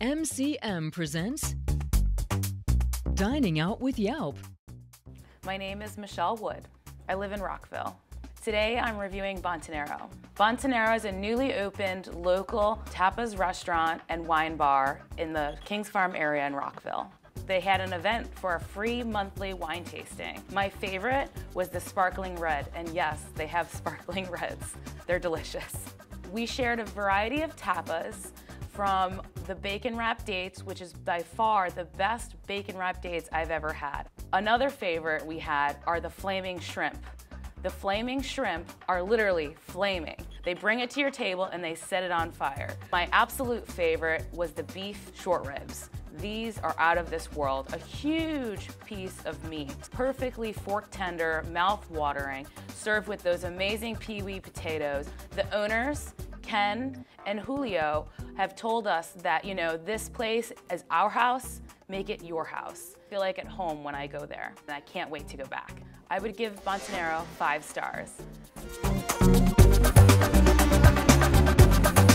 MCM presents Dining Out with Yelp. My name is Michelle Wood. I live in Rockville. Today I'm reviewing Botanero. Botanero is a newly opened local tapas restaurant and wine bar in the Kings Farm area in Rockville. They had an event for a free monthly wine tasting. My favorite was the sparkling red, and yes, they have sparkling reds. They're delicious. We shared a variety of tapas, from the bacon wrap dates, which is by far the best bacon wrap dates I've ever had. Another favorite we had are the flaming shrimp. The flaming shrimp are literally flaming. They bring it to your table and they set it on fire. My absolute favorite was the beef short ribs. These are out of this world. A huge piece of meat, perfectly fork tender, mouth-watering, served with those amazing peewee potatoes. The owners, Ken and Julio, have told us that, you know, this place is our house, make it your house. I feel like at home when I go there, and I can't wait to go back. I would give Botanero 5 stars.